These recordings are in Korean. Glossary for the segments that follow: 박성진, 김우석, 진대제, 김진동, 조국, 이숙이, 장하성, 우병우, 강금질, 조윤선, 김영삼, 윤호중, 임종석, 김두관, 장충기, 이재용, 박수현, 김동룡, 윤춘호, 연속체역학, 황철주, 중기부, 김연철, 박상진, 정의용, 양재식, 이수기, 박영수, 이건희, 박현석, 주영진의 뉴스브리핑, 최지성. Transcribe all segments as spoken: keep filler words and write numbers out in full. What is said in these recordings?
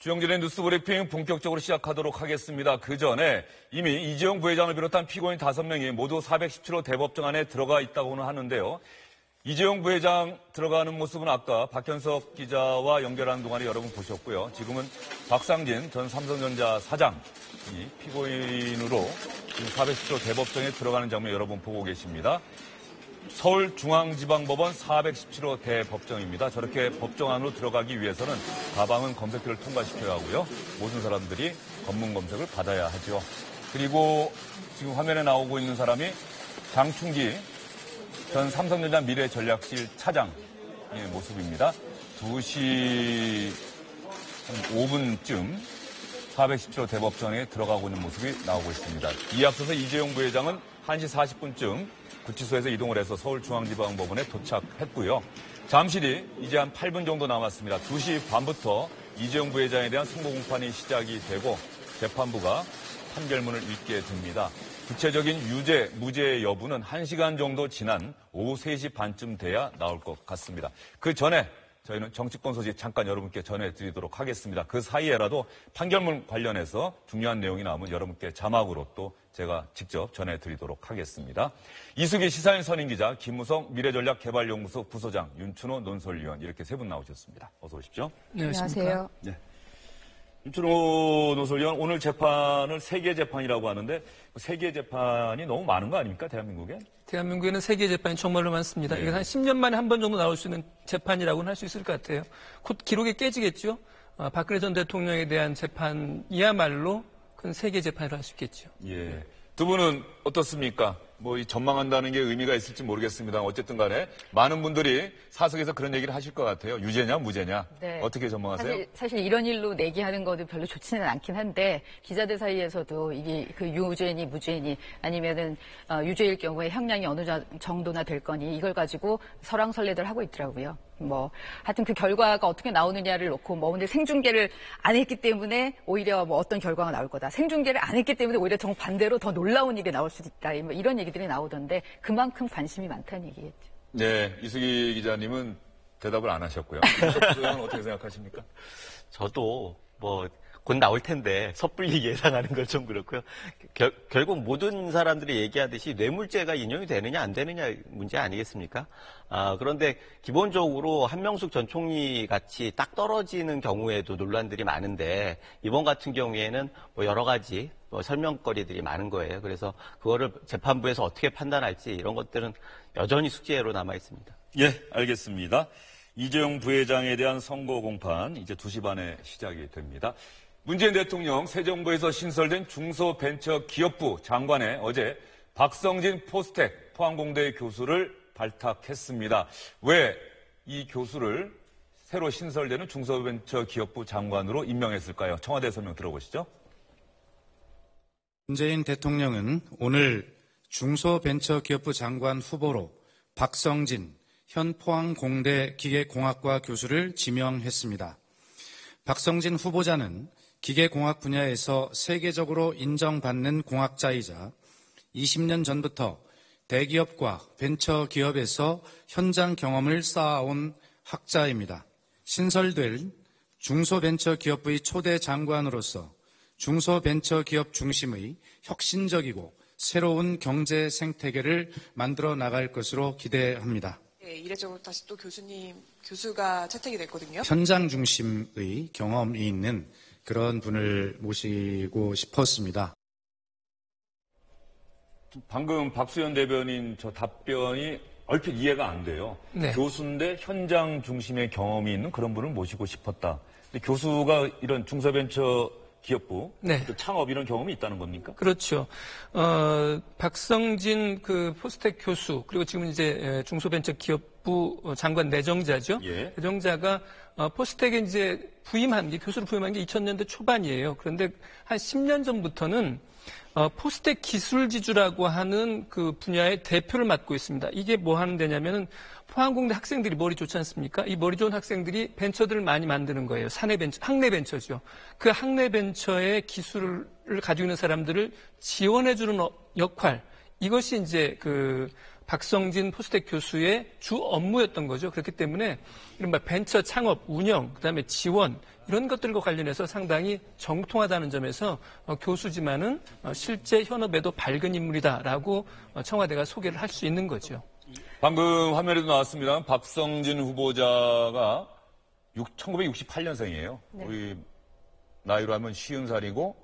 주영진의 뉴스브리핑 본격적으로 시작하도록 하겠습니다. 그 전에 이미 이재용 부회장을 비롯한 피고인 다섯 명이 모두 사백십칠 호 대법정 안에 들어가 있다고는 하는데요. 이재용 부회장 들어가는 모습은 아까 박현석 기자와 연결하는 동안에 여러분 보셨고요. 지금은 박상진 전 삼성전자 사장이 피고인으로 사백십칠 호 대법정에 들어가는 장면 여러분 보고 계십니다. 서울중앙지방법원 사백십칠 호 대법정입니다. 저렇게 법정 안으로 들어가기 위해서는 가방은 검색대를 통과시켜야 하고요. 모든 사람들이 검문 검색을 받아야 하죠. 그리고 지금 화면에 나오고 있는 사람이 장충기 전 삼성전자 미래전략실 차장의 모습입니다. 두 시 한 오 분쯤 사백십칠 호 대법정에 들어가고 있는 모습이 나오고 있습니다. 이에 앞서서 이재용 부회장은 한 시 사십 분쯤 구치소에서 이동을 해서 서울중앙지방법원에 도착했고요. 잠시 뒤 이제 한 팔 분 정도 남았습니다. 두 시 반부터 이재용 부회장에 대한 선고 공판이 시작이 되고 재판부가 판결문을 읽게 됩니다. 구체적인 유죄, 무죄의 여부는 한 시간 정도 지난 오후 세 시 반쯤 돼야 나올 것 같습니다. 그 전에 저희는 정치권 소식 잠깐 여러분께 전해드리도록 하겠습니다. 그 사이에라도 판결문 관련해서 중요한 내용이 나오면 여러분께 자막으로 또 제가 직접 전해드리도록 하겠습니다. 이숙이 시사인 선임기자, 김우석 미래전략개발연구소 부소장, 윤춘호 논설위원 이렇게 세 분 나오셨습니다. 어서 오십시오. 네, 안녕하세요. 네. 윤춘호 논설위원, 오늘 재판을 세계 재판이라고 하는데 세계 재판이 너무 많은 거 아닙니까, 대한민국에? 대한민국에는 세계 재판이 정말로 많습니다. 네. 이게 한 십 년 만에 한 번 정도 나올 수 있는 재판이라고는 할 수 있을 것 같아요. 곧 기록이 깨지겠죠. 아, 박근혜 전 대통령에 대한 재판이야말로 큰 세계 재판이라 할 수 있겠죠. 예. 두 분은 어떻습니까? 뭐 이 전망한다는 게 의미가 있을지 모르겠습니다. 어쨌든 간에 많은 분들이 사석에서 그런 얘기를 하실 것 같아요. 유죄냐 무죄냐. 네. 어떻게 전망하세요? 사실, 사실 이런 일로 내기하는 것도 별로 좋지는 않긴 한데 기자들 사이에서도 이게 그 유죄니 무죄니 아니면은 어, 유죄일 경우에 형량이 어느 정도나 될 거니 이걸 가지고 설왕설래들 하고 있더라고요. 뭐 하여튼 그 결과가 어떻게 나오느냐를 놓고 뭐 오늘 생중계를 안 했기 때문에 오히려 뭐 어떤 결과가 나올 거다. 생중계를 안 했기 때문에 오히려 정반대로 더 놀라운 일이 나올 수도 있다. 뭐 이런 얘기들이 나오던데 그만큼 관심이 많다는 얘기겠죠. 네, 이수기 기자님은 대답을 안 하셨고요. 어떻게 생각하십니까? 저도 뭐 곧 나올 텐데 섣불리 예상하는 걸 좀 그렇고요. 결, 결국 모든 사람들이 얘기하듯이 뇌물죄가 인용이 되느냐 안 되느냐 문제 아니겠습니까? 아, 그런데 기본적으로 한명숙 전 총리 같이 딱 떨어지는 경우에도 논란들이 많은데 이번 같은 경우에는 뭐 여러 가지 뭐 설명거리들이 많은 거예요. 그래서 그거를 재판부에서 어떻게 판단할지 이런 것들은 여전히 숙제로 남아 있습니다. 예, 알겠습니다. 이재용 부회장에 대한 선고 공판 이제 두 시 반에 시작이 됩니다. 문재인 대통령 새 정부에서 신설된 중소벤처기업부 장관에 어제 박성진 포스텍 포항공대 교수를 발탁했습니다. 왜 이 교수를 새로 신설되는 중소벤처기업부 장관으로 임명했을까요? 청와대 설명 들어보시죠. 문재인 대통령은 오늘 중소벤처기업부 장관 후보로 박성진 현 포항공대 기계공학과 교수를 지명했습니다. 박성진 후보자는 기계공학 분야에서 세계적으로 인정받는 공학자이자 이십 년 전부터 대기업과 벤처기업에서 현장 경험을 쌓아온 학자입니다. 신설될 중소벤처기업부의 초대 장관으로서 중소벤처기업 중심의 혁신적이고 새로운 경제 생태계를 만들어 나갈 것으로 기대합니다. 네, 이래저래 다시 또 교수님, 교수가 채택이 됐거든요. 현장 중심의 경험이 있는 그런 분을 모시고 싶었습니다. 방금 박수현 대변인 저 답변이 얼핏 이해가 안 돼요. 네. 교수인데 현장 중심의 경험이 있는 그런 분을 모시고 싶었다. 근데 교수가 이런 중소벤처기업부, 네. 창업 이런 경험이 있다는 겁니까? 그렇죠. 어, 박성진 그 포스텍 교수 그리고 지금 이제 중소벤처기업부 장관 내정자죠. 예. 내정자가 어, 포스텍에 이제 부임한 게 교수로 부임한 게 이천 년대 초반이에요. 그런데 한 십 년 전부터는 어, 포스텍 기술지주라고 하는 그 분야의 대표를 맡고 있습니다. 이게 뭐 하는 데냐면은 포항공대 학생들이 머리 좋지 않습니까? 이 머리 좋은 학생들이 벤처들을 많이 만드는 거예요. 사내 벤처, 학내 벤처죠. 그 학내 벤처의 기술을 가지고 있는 사람들을 지원해주는 역할, 이것이 이제 그 박성진 포스텍 교수의 주 업무였던 거죠. 그렇기 때문에 이른바 벤처 창업, 운영, 그다음에 지원 이런 것들과 관련해서 상당히 정통하다는 점에서 교수지만은 실제 현업에도 밝은 인물이다라고 청와대가 소개를 할 수 있는 거죠. 방금 화면에도 나왔습니다. 박성진 후보자가 천구백육십팔 년생이에요. 네. 우리 나이로 하면 쉰 살이고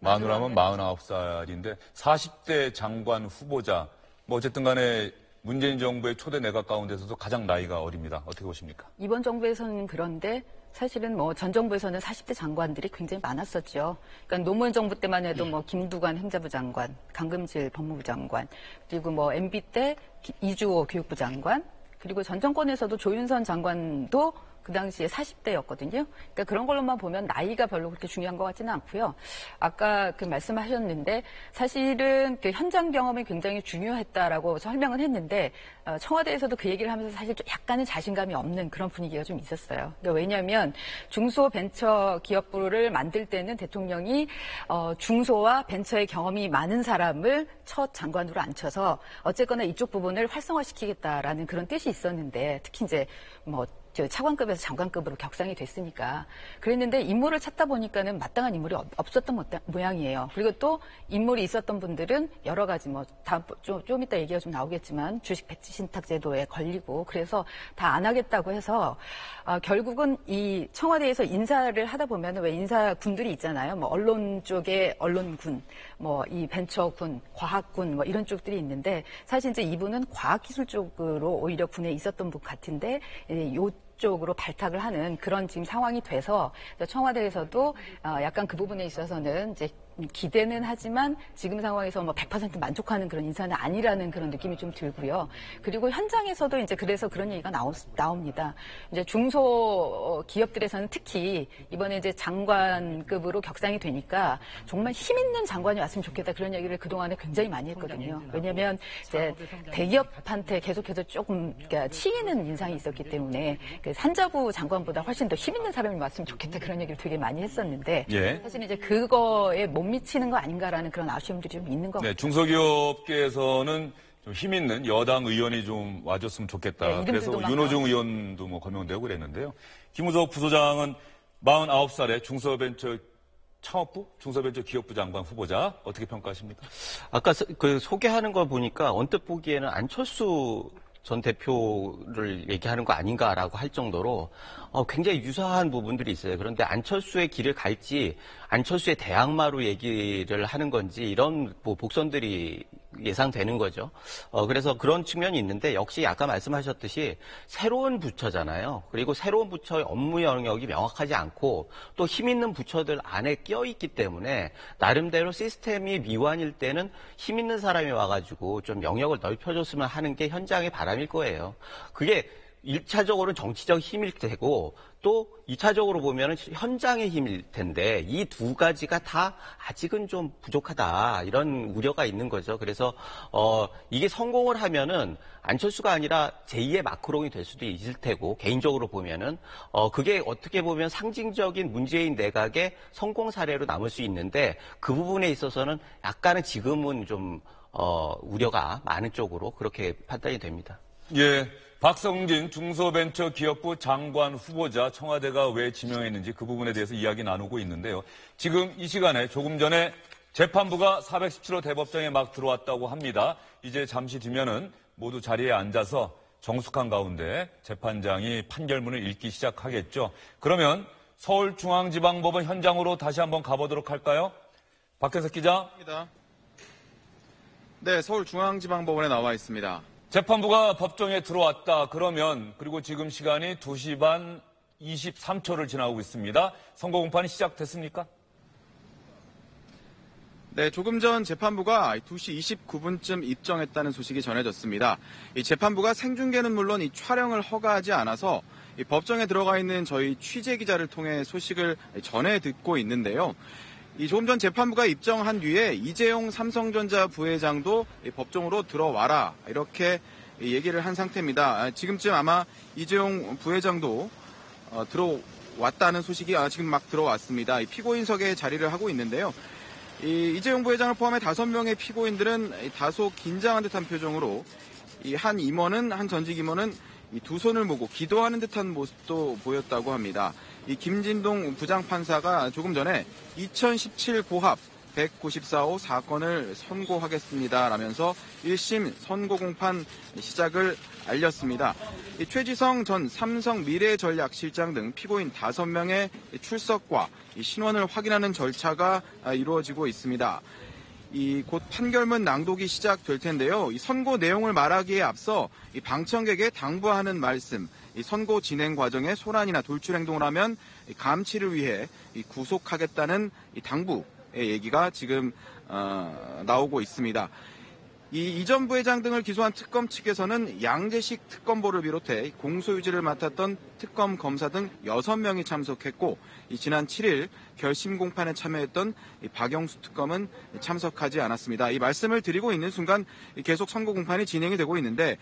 만으로 하면 마흔아홉 살인데 사십 대 장관 후보자. 뭐 어쨌든 간에 문재인 정부의 초대 내각 가운데서도 가장 나이가 어립니다. 어떻게 보십니까? 이번 정부에서는 그런데 사실은 뭐 전 정부에서는 사십 대 장관들이 굉장히 많았었죠. 그러니까 노무현 정부 때만 해도 뭐 김두관 행자부 장관, 강금질 법무부 장관, 그리고 뭐 엠비 때 이주호 교육부 장관, 그리고 전 정권에서도 조윤선 장관도 그 당시에 사십 대였거든요. 그러니까 그런 걸로만 보면 나이가 별로 그렇게 중요한 것 같지는 않고요. 아까 그 말씀하셨는데 사실은 그 현장 경험이 굉장히 중요했다라고 설명은 했는데 청와대에서도 그 얘기를 하면서 사실 좀 약간의 자신감이 없는 그런 분위기가 좀 있었어요. 그러니까 왜냐하면 중소벤처기업부를 만들 때는 대통령이 어 중소와 벤처의 경험이 많은 사람을 첫 장관으로 앉혀서 어쨌거나 이쪽 부분을 활성화시키겠다라는 그런 뜻이 있었는데 특히 이제 뭐 차관급에서 장관급으로 격상이 됐으니까 그랬는데 인물을 찾다 보니까는 마땅한 인물이 없었던 모양이에요. 그리고 또 인물이 있었던 분들은 여러 가지 뭐 다음 좀, 좀 이따 얘기가 좀 나오겠지만 주식 배치 신탁 제도에 걸리고 그래서 다 안 하겠다고 해서 어, 결국은 이 청와대에서 인사를 하다 보면 왜 인사군들이 있잖아요. 뭐 언론 쪽에 언론군, 뭐 이 벤처군, 과학군 뭐 이런 쪽들이 있는데 사실 이제 이분은 과학기술 쪽으로 오히려 군에 있었던 분 같은데 요 쪽으로 발탁을 하는 그런 지금 상황이 돼서 청와대에서도 약간 그 부분에 있어서는 이제 기대는 하지만 지금 상황에서 뭐 백 퍼센트 만족하는 그런 인사는 아니라는 그런 느낌이 좀 들고요. 그리고 현장에서도 이제 그래서 그런 얘기가 나오, 나옵니다. 이제 중소 기업들에서는 특히 이번에 이제 장관급으로 격상이 되니까 정말 힘 있는 장관이 왔으면 좋겠다 그런 얘기를 그동안에 굉장히 많이 했거든요. 왜냐하면 이제 대기업한테 계속해서 조금 그러니까 치이는 인상이 있었기 때문에 산자부 장관보다 훨씬 더 힘 있는 사람이 왔으면 좋겠다 그런 얘기를 되게 많이 했었는데 예. 사실 이제 그거에 못 미치는 거 아닌가라는 그런 아쉬움들이 좀 있는 것 같아요. 네, 중소기업계에서는 좀 힘 있는 여당 의원이 좀 와줬으면 좋겠다. 네, 그래서 윤호중 의원도 뭐 거명되고 그랬는데요. 김우석 부소장은 마흔아홉 살에 중소벤처 창업부, 중소벤처기업부 장관 후보자 어떻게 평가하십니까? 아까 그 소개하는 걸 보니까 언뜻 보기에는 안철수 전 대표를 얘기하는 거 아닌가라고 할 정도로 어, 굉장히 유사한 부분들이 있어요. 그런데 안철수의 길을 갈지 안철수의 대항마로 얘기를 하는 건지 이런 뭐 복선들이 예상되는 거죠. 어, 그래서 그런 측면이 있는데 역시 아까 말씀하셨듯이 새로운 부처잖아요. 그리고 새로운 부처의 업무 영역이 명확하지 않고 또 힘 있는 부처들 안에 껴있기 때문에 나름대로 시스템이 미완일 때는 힘 있는 사람이 와가지고 좀 영역을 넓혀줬으면 하는 게 현장의 바람일 거예요. 그게 일 차적으로는 정치적 힘일 테고 또 이 차적으로 보면은 현장의 힘일 텐데 이 두 가지가 다 아직은 좀 부족하다 이런 우려가 있는 거죠. 그래서 어 이게 성공을 하면은 안철수가 아니라 제이의 마크롱이 될 수도 있을 테고 개인적으로 보면은 어 그게 어떻게 보면 상징적인 문재인 내각의 성공 사례로 남을 수 있는데 그 부분에 있어서는 약간은 지금은 좀 어 우려가 많은 쪽으로 그렇게 판단이 됩니다. 예. 박성진 중소벤처기업부 장관 후보자 청와대가 왜 지명했는지 그 부분에 대해서 이야기 나누고 있는데요. 지금 이 시간에 조금 전에 재판부가 사백십칠 호 대법정에 막 들어왔다고 합니다. 이제 잠시 뒤면은 모두 자리에 앉아서 정숙한 가운데 재판장이 판결문을 읽기 시작하겠죠. 그러면 서울중앙지방법원 현장으로 다시 한번 가보도록 할까요? 박현석 기자. 네, 서울중앙지방법원에 나와 있습니다. 재판부가 법정에 들어왔다 그러면 그리고 지금 시간이 두 시 반 이십삼 초를 지나고 있습니다. 선고 공판이 시작됐습니까? 네, 조금 전 재판부가 두 시 이십구 분쯤 입정했다는 소식이 전해졌습니다. 이 재판부가 생중계는 물론 이 촬영을 허가하지 않아서 이 법정에 들어가 있는 저희 취재 기자를 통해 소식을 전해 듣고 있는데요. 이 조금 전 재판부가 입정한 뒤에 이재용 삼성전자 부회장도 법정으로 들어와라 이렇게 얘기를 한 상태입니다. 지금쯤 아마 이재용 부회장도 들어왔다는 소식이 지금 막 들어왔습니다. 피고인석에 자리를 하고 있는데요. 이재용 부회장을 포함해 다섯 명의 피고인들은 다소 긴장한 듯한 표정으로 이 한 임원은 한 전직 임원은 이 두 손을 모고 기도하는 듯한 모습도 보였다고 합니다. 이 김진동 부장판사가 조금 전에 이천십칠 고합 백구십사 호 사건을 선고하겠습니다라면서 일 심 선고 공판 시작을 알렸습니다. 이 최지성 전 삼성 미래전략실장 등 피고인 다섯 명의 출석과 이 신원을 확인하는 절차가 이루어지고 있습니다. 이 곧 판결문 낭독이 시작될 텐데요. 이 선고 내용을 말하기에 앞서 이 방청객에 당부하는 말씀, 이 선고 진행 과정에 소란이나 돌출 행동을 하면 이 감치를 위해 이 구속하겠다는 이 당부의 얘기가 지금 어, 나오고 있습니다. 이 이전 부회장 등을 기소한 특검 측에서는 양재식 특검보를 비롯해 공소유지를 맡았던 특검 검사 등 여섯 명이 참석했고 이 지난 칠 일 결심 공판에 참여했던 이 박영수 특검은 참석하지 않았습니다. 이 말씀을 드리고 있는 순간 계속 선고 공판이 진행이 되고 있는데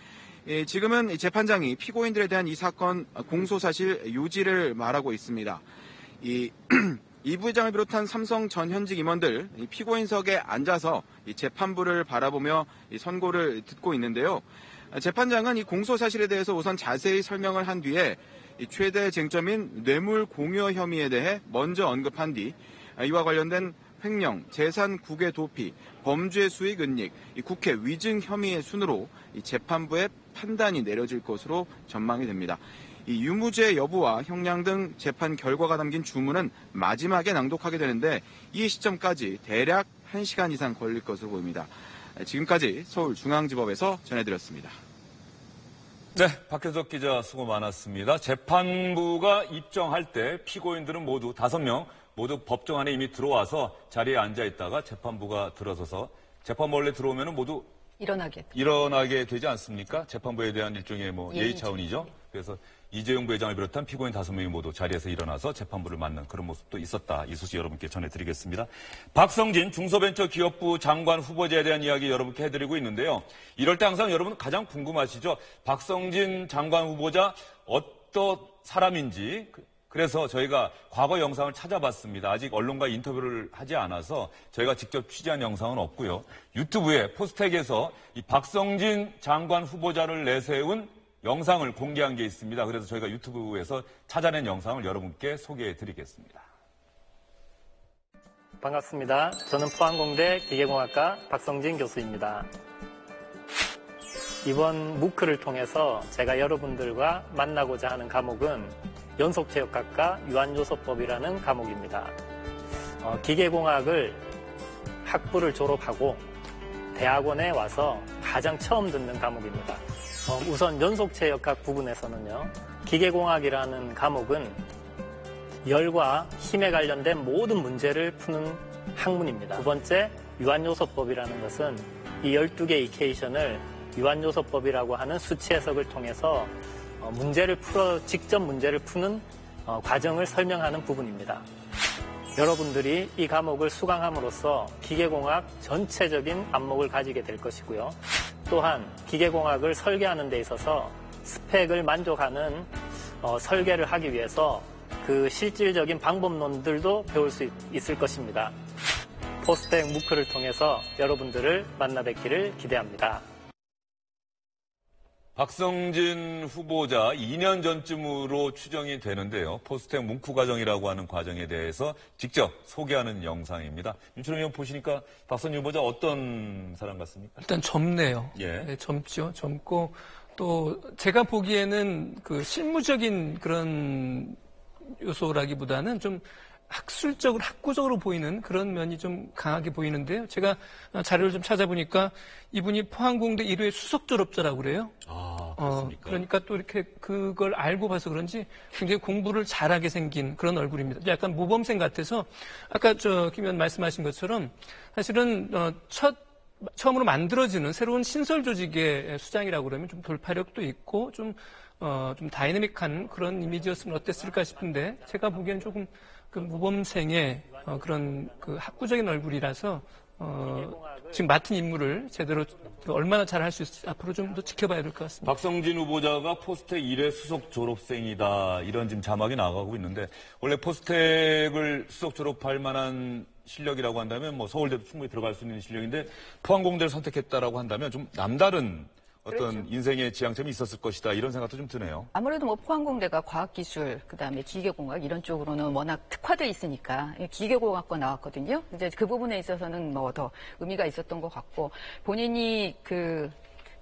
예, 지금은 재판장이 피고인들에 대한 이 사건 공소사실 유지를 말하고 있습니다. 이... 이 부회장을 비롯한 삼성 전 현직 임원들 피고인석에 앉아서 재판부를 바라보며 선고를 듣고 있는데요. 재판장은 이 공소 사실에 대해서 우선 자세히 설명을 한 뒤에 최대 쟁점인 뇌물 공여 혐의에 대해 먼저 언급한 뒤 이와 관련된 횡령, 재산 국외 도피, 범죄 수익 은닉, 국회 위증 혐의의 순으로 재판부의 판단이 내려질 것으로 전망이 됩니다. 이 유무죄 여부와 형량 등 재판 결과가 담긴 주문은 마지막에 낭독하게 되는데 이 시점까지 대략 한 시간 이상 걸릴 것으로 보입니다. 지금까지 서울중앙지법에서 전해드렸습니다. 네, 박현석 기자 수고 많았습니다. 재판부가 입정할 때 피고인들은 모두 다섯 명 모두 법정 안에 이미 들어와서 자리에 앉아 있다가 재판부가 들어서서 재판부 원래 들어오면 모두 일어나게 일어나게 되지 않습니까? 재판부에 대한 일종의 뭐 예의 차원이죠. 그래서 이재용 부회장을 비롯한 피고인 다섯 명이 모두 자리에서 일어나서 재판부를 맞는 그런 모습도 있었다. 이 소식 여러분께 전해드리겠습니다. 박성진 중소벤처기업부 장관 후보자에 대한 이야기 여러분께 해드리고 있는데요. 이럴 때 항상 여러분 가장 궁금하시죠? 박성진 장관 후보자 어떤 사람인지. 그래서 저희가 과거 영상을 찾아봤습니다. 아직 언론과 인터뷰를 하지 않아서 저희가 직접 취재한 영상은 없고요. 유튜브에 포스텍에서 이 박성진 장관 후보자를 내세운 영상을 공개한 게 있습니다. 그래서 저희가 유튜브에서 찾아낸 영상을 여러분께 소개해 드리겠습니다. 반갑습니다. 저는 포항공대 기계공학과 박성진 교수입니다. 이번 무크를 통해서 제가 여러분들과 만나고자 하는 과목은 연속체육학과 유한요소법이라는 과목입니다. 어, 기계공학을 학부를 졸업하고 대학원에 와서 가장 처음 듣는 과목입니다. 우선 연속체역학 부분에서는요, 기계공학이라는 과목은 열과 힘에 관련된 모든 문제를 푸는 학문입니다. 두 번째, 유한요소법이라는 것은 이 열두 개 이케이션을 유한요소법이라고 하는 수치 해석을 통해서 문제를 풀어, 직접 문제를 푸는 과정을 설명하는 부분입니다. 여러분들이 이 과목을 수강함으로써 기계공학 전체적인 안목을 가지게 될 것이고요. 또한 기계공학을 설계하는 데 있어서 스펙을 만족하는 어, 설계를 하기 위해서 그 실질적인 방법론들도 배울 수 있, 있을 것입니다. 포스텍 무크를 통해서 여러분들을 만나 뵙기를 기대합니다. 박성진 후보자 이 년 전쯤으로 추정이 되는데요. 포스텍 문구 과정이라고 하는 과정에 대해서 직접 소개하는 영상입니다. 윤춘호 의원 보시니까 박성진 후보자 어떤 사람 같습니까? 일단 젊네요. 예. 네, 젊죠. 젊고 또 제가 보기에는 그 실무적인 그런 요소라기보다는 좀 학술적으로, 학구적으로 보이는 그런 면이 좀 강하게 보이는데요. 제가 자료를 좀 찾아보니까 이분이 포항공대 일 회 수석 졸업자라고 그래요. 아, 그렇습니까? 어, 그러니까 또 이렇게 그걸 알고 봐서 그런지 굉장히 공부를 잘하게 생긴 그런 얼굴입니다. 약간 모범생 같아서 아까 저 김 의원 말씀하신 것처럼 사실은 어, 첫 처음으로 만들어지는 새로운 신설 조직의 수장이라고 그러면 좀 돌파력도 있고 좀, 어, 좀 다이내믹한 그런 이미지였으면 어땠을까 싶은데 제가 보기엔 조금 그 모범생의 어, 그런 그 학구적인 얼굴이라서 어, 지금 맡은 임무를 제대로 얼마나 잘 할 수 있을지 앞으로 좀 더 지켜봐야 될 것 같습니다. 박성진 후보자가 포스텍 일 회 수석 졸업생이다 이런 지금 자막이 나가고 있는데 원래 포스텍을 수석 졸업할 만한 실력이라고 한다면 뭐 서울대도 충분히 들어갈 수 있는 실력인데 포항공대를 선택했다라고 한다면 좀 남다른 어떤 그렇죠. 인생의 지향점이 있었을 것이다 이런 생각도 좀 드네요. 아무래도 뭐 포항공대가 과학기술, 그다음에 기계공학 이런 쪽으로는 워낙 특화돼 있으니까 기계공학과 나왔거든요. 이제 그 부분에 있어서는 뭐 더 의미가 있었던 것 같고 본인이 그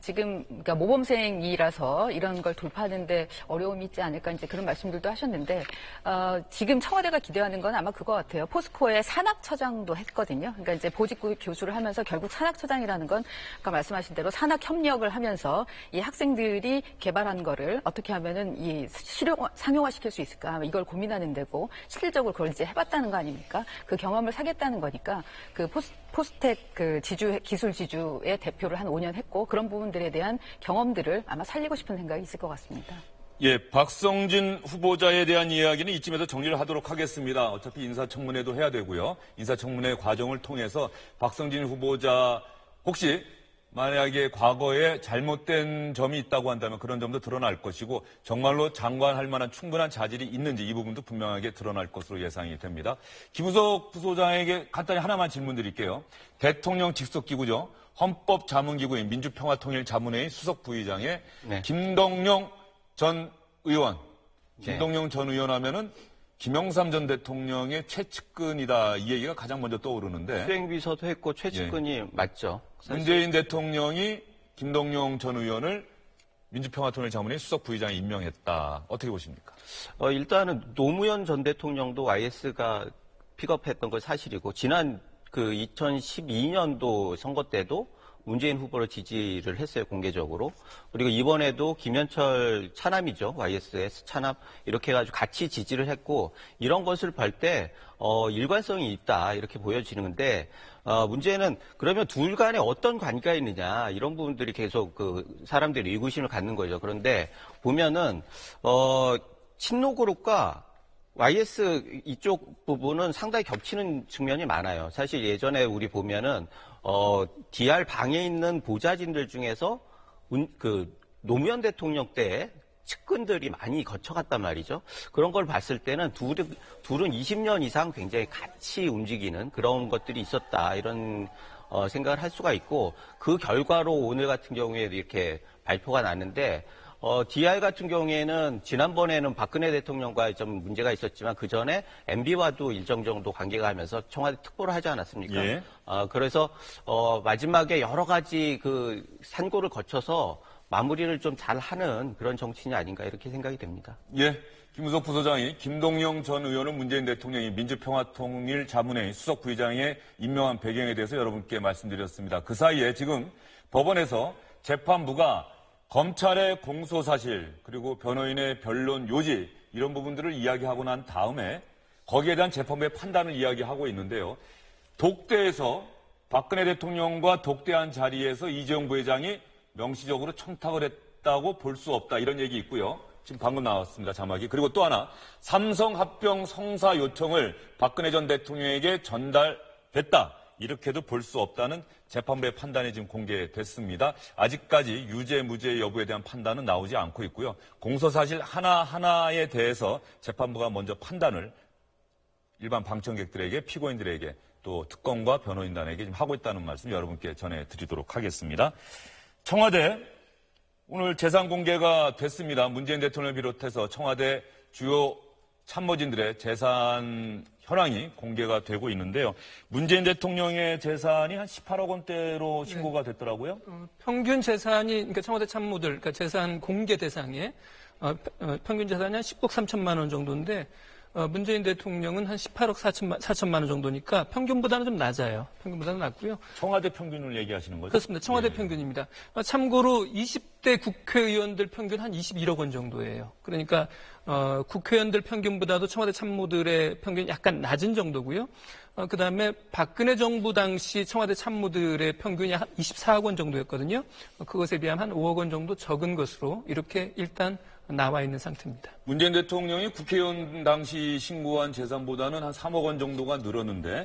지금 그러니까 모범생이라서 이런 걸 돌파하는데 어려움이 있지 않을까 이제 그런 말씀들도 하셨는데 어, 지금 청와대가 기대하는 건 아마 그거 같아요. 포스코의 산학처장도 했거든요. 그러니까 이제 보직 교수를 하면서 결국 산학처장이라는 건 아까 말씀하신 대로 산학 협력을 하면서 이 학생들이 개발한 거를 어떻게 하면은 이 실용 상용화시킬 수 있을까 이걸 고민하는 데고 실질적으로 그걸 이제 해봤다는 거 아닙니까? 그 경험을 사겠다는 거니까 그 포스, 포스텍 그 지주 기술 지주의 대표를 한 오 년 했고 그런 부분. 들에 대한 경험들을 아마 살리고 싶은 생각이 있을 것 같습니다. 예, 박성진 후보자에 대한 이야기는 이쯤에서 정리를 하도록 하겠습니다. 어차피 인사청문회도 해야 되고요. 인사청문회 과정을 통해서 박성진 후보자 혹시 만약에 과거에 잘못된 점이 있다고 한다면 그런 점도 드러날 것이고 정말로 장관할 만한 충분한 자질이 있는지 이 부분도 분명하게 드러날 것으로 예상이 됩니다. 김우석 부소장에게 간단히 하나만 질문 드릴게요. 대통령 직속기구죠. 헌법자문기구인 민주평화통일자문회의 수석부의장의 네. 김동룡 전 의원. 김동룡 네. 전 의원 하면은 김영삼 전 대통령의 최측근이다. 이 얘기가 가장 먼저 떠오르는데. 수행비서도 했고 최측근이 예. 맞죠. 사실. 문재인 대통령이 김동룡 전 의원을 민주평화통일자문회의 수석부의장에 임명했다. 어떻게 보십니까? 어, 일단은 노무현 전 대통령도 와이에스가 픽업했던 건 사실이고 지난 그 이천십이 년도 선거 때도 문재인 후보를 지지를 했어요, 공개적으로. 그리고 이번에도 김연철 차남이죠, 와이에스에스 차남. 이렇게 해가지고 같이 지지를 했고, 이런 것을 볼 때, 어, 일관성이 있다, 이렇게 보여지는데, 어, 문제는 그러면 둘 간에 어떤 관계가 있느냐, 이런 부분들이 계속 그 사람들이 의구심을 갖는 거죠. 그런데 보면은, 어, 친노그룹과 와이에스 이쪽 부분은 상당히 겹치는 측면이 많아요. 사실 예전에 우리 보면은 어 디알 방에 있는 보좌진들 중에서 운, 그 노무현 대통령 때 측근들이 많이 거쳐갔단 말이죠. 그런 걸 봤을 때는 둘, 둘은 이십 년 이상 굉장히 같이 움직이는 그런 것들이 있었다 이런 어, 생각을 할 수가 있고 그 결과로 오늘 같은 경우에 이렇게 발표가 났는데. 어, 디알 같은 경우에는 지난번에는 박근혜 대통령과 좀 문제가 있었지만 그 전에 엠비와도 일정 정도 관계가 하면서 청와대 특보를 하지 않았습니까? 예. 어, 그래서 어, 마지막에 여러 가지 그 산고를 거쳐서 마무리를 좀 잘하는 그런 정치인이 아닌가 이렇게 생각이 됩니다. 예, 김우석 부소장이 김동룡 전 의원은 문재인 대통령이 민주평화통일자문회의 수석부의장에 임명한 배경에 대해서 여러분께 말씀드렸습니다. 그 사이에 지금 법원에서 재판부가 검찰의 공소사실 그리고 변호인의 변론 요지 이런 부분들을 이야기하고 난 다음에 거기에 대한 재판부의 판단을 이야기하고 있는데요. 독대에서 박근혜 대통령과 독대한 자리에서 이재용 부회장이 명시적으로 청탁을 했다고 볼 수 없다 이런 얘기 있고요. 지금 방금 나왔습니다. 자막이. 그리고 또 하나 삼성 합병 성사 요청을 박근혜 전 대통령에게 전달됐다. 이렇게도 볼 수 없다는 재판부의 판단이 지금 공개됐습니다. 아직까지 유죄, 무죄 여부에 대한 판단은 나오지 않고 있고요. 공소사실 하나하나에 대해서 재판부가 먼저 판단을 일반 방청객들에게, 피고인들에게 또 특검과 변호인단에게 지금 하고 있다는 말씀 여러분께 전해드리도록 하겠습니다. 청와대 오늘 재산 공개가 됐습니다. 문재인 대통령을 비롯해서 청와대 주요 참모진들의 재산 현황이 공개가 되고 있는데요. 문재인 대통령의 재산이 한 십팔억 원대로 신고가 됐더라고요. 네. 어, 평균 재산이 그러니까 청와대 참모들 그러니까 재산 공개 대상에 어, 어, 평균 재산이 한 십억 삼천만 원 정도인데 어, 문재인 대통령은 한 십팔억 사천만 원 정도니까 평균보다는 좀 낮아요. 평균보다는 낮고요. 청와대 평균을 얘기하시는 거죠? 그렇습니다. 청와대 네. 평균입니다. 어, 참고로 이십 대 국회의원들 평균 한 이십일억 원 정도예요. 그러니까 어, 국회의원들 평균보다도 청와대 참모들의 평균이 약간 낮은 정도고요. 어, 그다음에 박근혜 정부 당시 청와대 참모들의 평균이 한 이십사억 원 정도였거든요. 어, 그것에 비하면 한 오억 원 정도 적은 것으로 이렇게 일단 나와 있는 상태입니다. 문재인 대통령이 국회의원 당시 신고한 재산보다는 한 삼억 원 정도가 늘었는데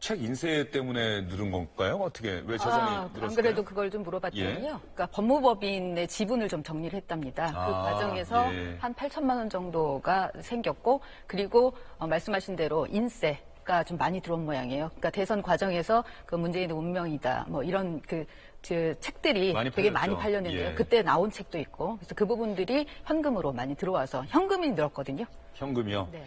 책 인쇄 때문에 늘은 건가요? 어떻게, 왜 재산이 아, 늘었을까요? 안 그래도 그걸 좀 물어봤더니요. 예? 그러니까 법무법인의 지분을 좀 정리를 했답니다. 그 아, 과정에서 예. 한 팔천만 원 정도가 생겼고, 그리고 어, 말씀하신 대로 인쇄. 기사가 좀 많이 들어온 모양이에요. 그러니까 대선 과정에서 그 문재인의 운명이다, 뭐 이런 그, 그 책들이 많이 되게 많이 팔렸는데요. 예. 그때 나온 책도 있고, 그래서 그 부분들이 현금으로 많이 들어와서 현금이 늘었거든요. 현금이요? 네.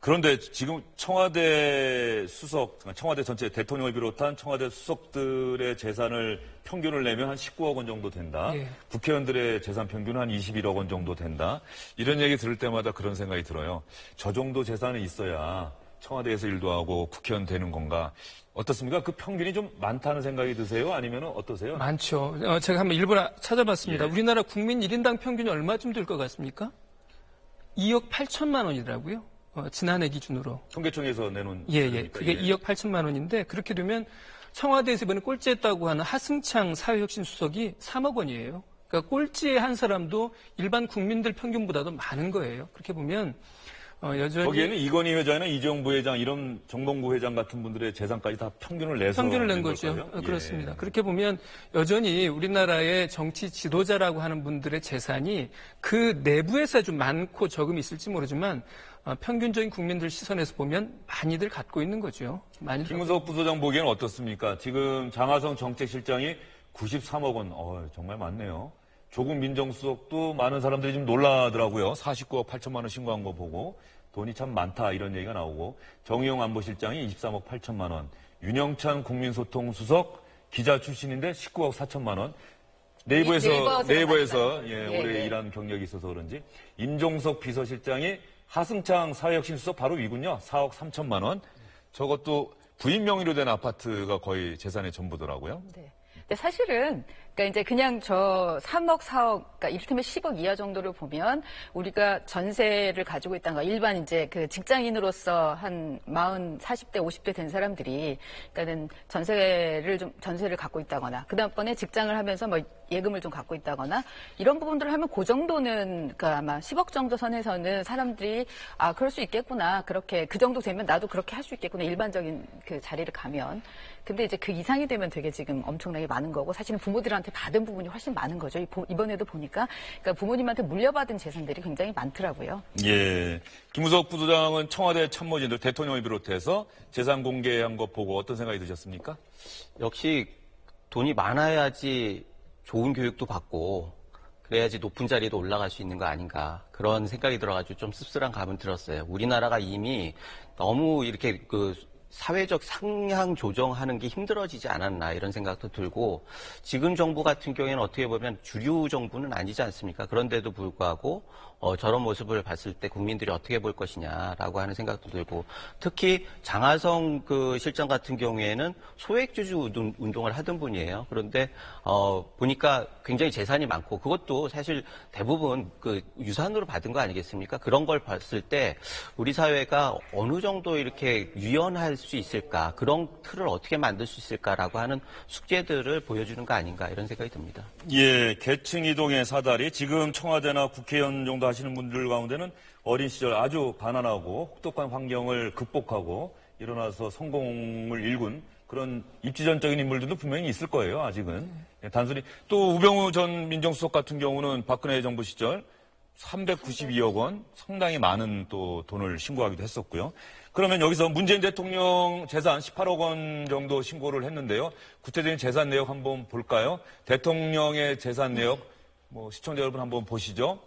그런데 지금 청와대 수석, 청와대 전체 대통령을 비롯한 청와대 수석들의 재산을 평균을 내면 한 십구억 원 정도 된다. 예. 국회의원들의 재산 평균은 한 이십일억 원 정도 된다. 이런 얘기 들을 때마다 그런 생각이 들어요. 저 정도 재산이 있어야 청와대에서 일도 하고 국회의원 되는 건가. 어떻습니까? 그 평균이 좀 많다는 생각이 드세요? 아니면 어떠세요? 많죠. 어, 제가 한번 일부러 찾아봤습니다. 예. 우리나라 국민 일 인당 평균이 얼마쯤 될 것 같습니까? 이억 팔천만 원이더라고요. 어, 지난해 기준으로. 통계청에서 내놓은. 예, 예. 그게 예. 이억 팔천만 원인데, 그렇게 되면 청와대에서 이번에 꼴찌했다고 하는 하승창 사회혁신수석이 삼억 원이에요. 그러니까 꼴찌에 한 사람도 일반 국민들 평균보다도 많은 거예요. 그렇게 보면, 어, 여전히. 거기에는 이건희 회장이나 이재용 부회장, 이런 정동구 회장 같은 분들의 재산까지 다 평균을 내서. 평균을 낸 거죠. 어, 그렇습니다. 예. 그렇게 보면 여전히 우리나라의 정치 지도자라고 하는 분들의 재산이 그 내부에서 좀 많고 적음이 있을지 모르지만, 어, 평균적인 국민들 시선에서 보면 많이들 갖고 있는 거죠. 많이. 김우석 부소장 보기에는 어떻습니까? 지금 장하성 정책실장이 구십삼억 원, 어, 정말 많네요. 조국 민정수석도 많은 사람들이 좀 놀라더라고요. 사십구억 팔천만 원 신고한 거 보고 돈이 참 많다 이런 얘기가 나오고, 정의용 안보실장이 이십삼억 팔천만 원, 윤영찬 국민소통수석 기자 출신인데 십구억 사천만 원. 네이버에서 네이버에서, 네이버에서 예, 예, 오래 예. 일한 경력이 있어서 그런지. 임종석 비서실장이 하승창 사회혁신수석 바로 위군요. 사억 삼천만 원. 저것도 부인 명의로 된 아파트가 거의 재산의 전부더라고요. 네. 근데 사실은 그러니까 이제 그냥 저 삼억, 사억, 그러니까 이를테면 십억 이하 정도를 보면 우리가 전세를 가지고 있다는 거, 일반 이제 그 직장인으로서 한 사십, 사십 대, 오십 대 된 사람들이 그러니까는 전세를 좀 전세를 갖고 있다거나 그 다음번에 직장을 하면서 뭐 예금을 좀 갖고 있다거나 이런 부분들을 하면 그 정도는 그러니까 아마 십억 정도 선에서는 사람들이 아 그럴 수 있겠구나, 그렇게 그 정도 되면 나도 그렇게 할 수 있겠구나, 일반적인 그 자리를 가면. 근데 이제 그 이상이 되면 되게 지금 엄청나게 많은 거고, 사실은 부모들한테 받은 부분이 훨씬 많은 거죠. 이번에도 보니까 그러니까 부모님한테 물려받은 재산들이 굉장히 많더라고요. 예, 김우석 부소장은 청와대 참모진들, 대통령을 비롯해서 재산 공개한 거 보고 어떤 생각이 드셨습니까? 역시 돈이 많아야지 좋은 교육도 받고 그래야지 높은 자리도 올라갈 수 있는 거 아닌가, 그런 생각이 들어가지고 좀 씁쓸한 감은 들었어요. 우리나라가 이미 너무 이렇게 그 사회적 상향 조정하는 게 힘들어지지 않았나 이런 생각도 들고, 지금 정부 같은 경우에는 어떻게 보면 주류 정부는 아니지 않습니까? 그런데도 불구하고 어, 저런 모습을 봤을 때 국민들이 어떻게 볼 것이냐라고 하는 생각도 들고, 특히 장하성 그 실장 같은 경우에는 소액주주 운동을 하던 분이에요. 그런데 어, 보니까 굉장히 재산이 많고, 그것도 사실 대부분 그 유산으로 받은 거 아니겠습니까? 그런 걸 봤을 때 우리 사회가 어느 정도 이렇게 유연할 수 있을까, 그런 틀을 어떻게 만들 수 있을까라고 하는 숙제들을 보여주는 거 아닌가 이런 생각이 듭니다. 예, 계층 이동의 사다리. 지금 청와대나 국회의원 정도 하시는 분들 가운데는 어린 시절 아주 가난하고 혹독한 환경을 극복하고 일어나서 성공을 일군 그런 입지전적인 인물들도 분명히 있을 거예요. 아직은. 네. 단순히 또 우병우 전 민정수석 같은 경우는 박근혜 정부 시절 삼백구십이억 원 상당히 많은 또 돈을 신고하기도 했었고요. 그러면 여기서 문재인 대통령 재산 십팔억 원 정도 신고를 했는데요. 구체적인 재산 내역 한번 볼까요? 대통령의 재산 내역 뭐 시청자 여러분 한번 보시죠.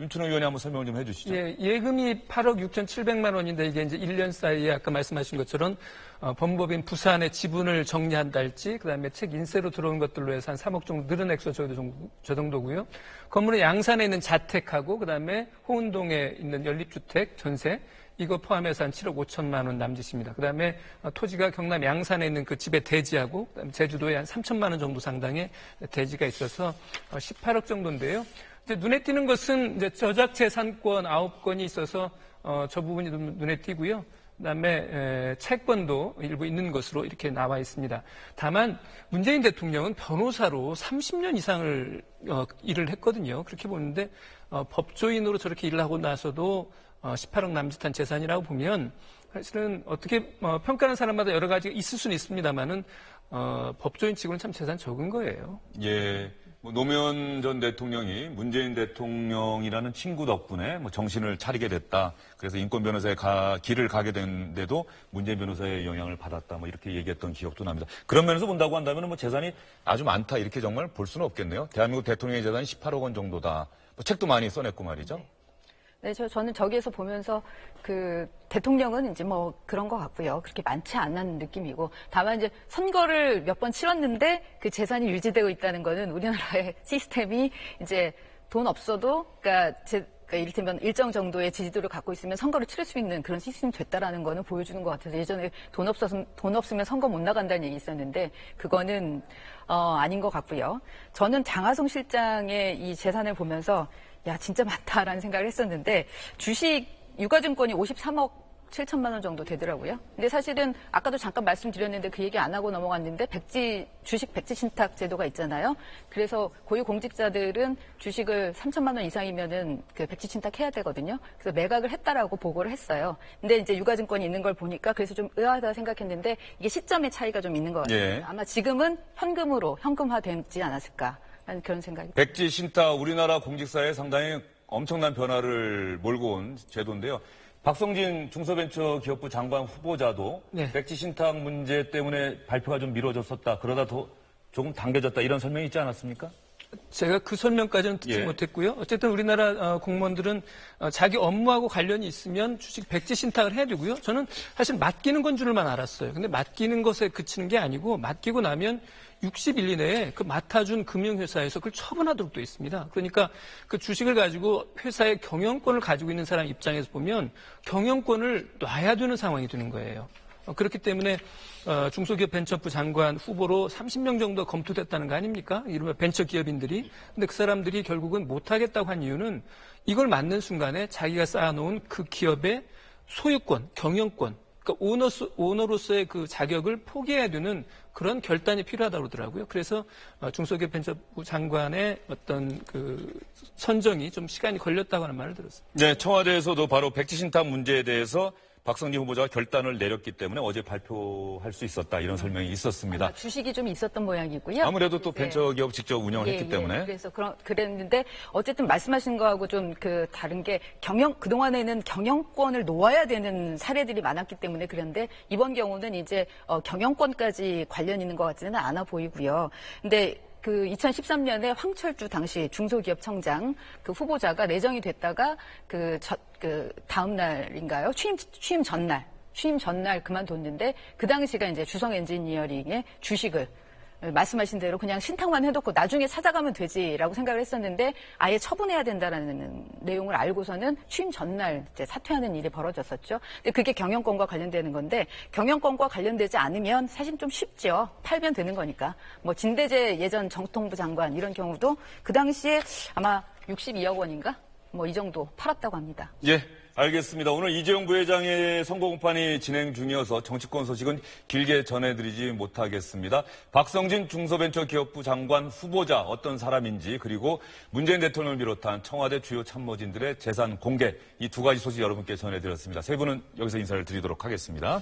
윤춘호 의원이 한번 설명을 좀 해주시죠. 예, 예금이 팔억 육천칠백만 원인데 이게 이제 일 년 사이에 아까 말씀하신 것처럼 어, 범법인 부산의 지분을 정리한다 할지, 그다음에 책 인세로 들어온 것들로 해서 한 삼억 정도 늘은 액수 저, 저 정도고요. 건물은 양산에 있는 자택하고 그다음에 호운동에 있는 연립주택 전세 이거 포함해서 한 칠억 오천만 원 남짓입니다. 그다음에 토지가 경남 양산에 있는 그 집의 대지하고 그다음에 제주도에 한 삼천만 원 정도 상당의 대지가 있어서 십팔억 정도인데요. 이제 눈에 띄는 것은 이제 저작재산권 아홉 건이 있어서 어, 저 부분이 눈에 띄고요. 그다음에 에, 채권도 일부 있는 것으로 이렇게 나와 있습니다. 다만 문재인 대통령은 변호사로 삼십 년 이상을 어, 일을 했거든요. 그렇게 보는데 어, 법조인으로 저렇게 일을 하고 나서도 어, 십팔억 남짓한 재산이라고 보면 사실은 어떻게 어, 평가하는 사람마다 여러 가지가 있을 수는 있습니다만은 어, 법조인 치고는 참 재산 적은 거예요. 예. 뭐 노무현 전 대통령이 문재인 대통령이라는 친구 덕분에 뭐 정신을 차리게 됐다. 그래서 인권 변호사의 가, 길을 가게 됐는데도 문재인 변호사의 영향을 받았다. 뭐 이렇게 얘기했던 기억도 납니다. 그런 면에서 본다고 한다면 뭐 재산이 아주 많다. 이렇게 정말 볼 수는 없겠네요. 대한민국 대통령의 재산이 십팔억 원 정도다. 뭐 책도 많이 써냈고 말이죠. 네, 저, 저는 저기에서 보면서 그 대통령은 이제 뭐 그런 것 같고요. 그렇게 많지 않은 느낌이고. 다만 이제 선거를 몇 번 치렀는데 그 재산이 유지되고 있다는 거는 우리나라의 시스템이 이제 돈 없어도, 그러니까 제, 그러니까 이를테면 일정 정도의 지지도를 갖고 있으면 선거를 치를 수 있는 그런 시스템이 됐다라는 거는 보여주는 것 같아서 예전에 돈 없어서, 돈 없으면 선거 못 나간다는 얘기 있었는데 그거는, 어, 아닌 것 같고요. 저는 장하성 실장의 이 재산을 보면서 야, 진짜 많다라는 생각을 했었는데 주식 유가증권이 오십삼억 칠천만 원 정도 되더라고요. 근데 사실은 아까도 잠깐 말씀드렸는데 그 얘기 안 하고 넘어갔는데 백지 주식 백지 신탁 제도가 있잖아요. 그래서 고유 공직자들은 주식을 삼천만 원 이상이면은 그 백지 신탁해야 되거든요. 그래서 매각을 했다라고 보고를 했어요. 근데 이제 유가증권이 있는 걸 보니까 그래서 좀 의아하다 생각했는데 이게 시점의 차이가 좀 있는 것 같아요. 예. 아마 지금은 현금으로 현금화되지 않았을까. 그런 생각이. 백지 신탁 우리나라 공직사에 상당히 엄청난 변화를 몰고 온 제도인데요. 박성진 중소벤처기업부 장관 후보자도 네. 백지 신탁 문제 때문에 발표가 좀 미뤄졌었다. 그러다 더 조금 당겨졌다. 이런 설명이 있지 않았습니까? 제가 그 설명까지는 듣지 예. 못했고요. 어쨌든 우리나라 공무원들은 자기 업무하고 관련이 있으면 주식 백지 신탁을 해야 되고요. 저는 사실 맡기는 건 줄만 알았어요. 근데 맡기는 것에 그치는 게 아니고 맡기고 나면 육십일 일 내에 그 맡아준 금융회사에서 그걸 처분하도록 돼 있습니다. 그러니까 그 주식을 가지고 회사의 경영권을 가지고 있는 사람 입장에서 보면 경영권을 놔야 되는 상황이 되는 거예요. 그렇기 때문에 중소기업벤처부 장관 후보로 삼십 명 정도 검토됐다는 거 아닙니까? 이른바 벤처기업인들이. 근데 그 사람들이 결국은 못하겠다고 한 이유는 이걸 맡는 순간에 자기가 쌓아놓은 그 기업의 소유권, 경영권, 그러니까 오너스, 오너로서의 그 자격을 포기해야 되는 그런 결단이 필요하다고 그러더라고요. 그래서 중소기업벤처부 장관의 어떤 그 선정이 좀 시간이 걸렸다고 하는 말을 들었습니다. 네, 청와대에서도 바로 백지신탁 문제에 대해서 박성진 후보자가 결단을 내렸기 때문에 어제 발표할 수 있었다. 이런 설명이 있었습니다. 주식이 좀 있었던 모양이고요. 아무래도 또 벤처기업 직접 운영을 예, 했기 예, 때문에. 그래서 그런, 그랬는데 어쨌든 말씀하신 거하고 좀 그 다른 게 경영, 그동안에는 경영권을 놓아야 되는 사례들이 많았기 때문에 그런데 이번 경우는 이제 어, 경영권까지 관련 있는 것 같지는 않아 보이고요. 근데 그 이천십삼 년에 황철주 당시 중소기업청장 그 후보자가 내정이 됐다가 그, 저, 그 다음 날인가요? 취임 취임 전날 취임 전날 그만뒀는데 그 당시가 이제 주성 엔지니어링의 주식을 말씀하신 대로 그냥 신탁만 해놓고 나중에 찾아가면 되지라고 생각을 했었는데 아예 처분해야 된다라는 내용을 알고서는 취임 전날 이제 사퇴하는 일이 벌어졌었죠. 근데 그게 경영권과 관련되는 건데 경영권과 관련되지 않으면 사실 좀 쉽죠. 팔면 되는 거니까. 뭐 진대제 예전 정통부 장관 이런 경우도 그 당시에 아마 육십이억 원인가? 뭐 이 정도 팔았다고 합니다. 예. 알겠습니다. 오늘 이재용 부회장의 선거 공판이 진행 중이어서 정치권 소식은 길게 전해드리지 못하겠습니다. 박성진 중소벤처기업부 장관 후보자 어떤 사람인지 그리고 문재인 대통령을 비롯한 청와대 주요 참모진들의 재산 공개 이 두 가지 소식 여러분께 전해드렸습니다. 세 분은 여기서 인사를 드리도록 하겠습니다.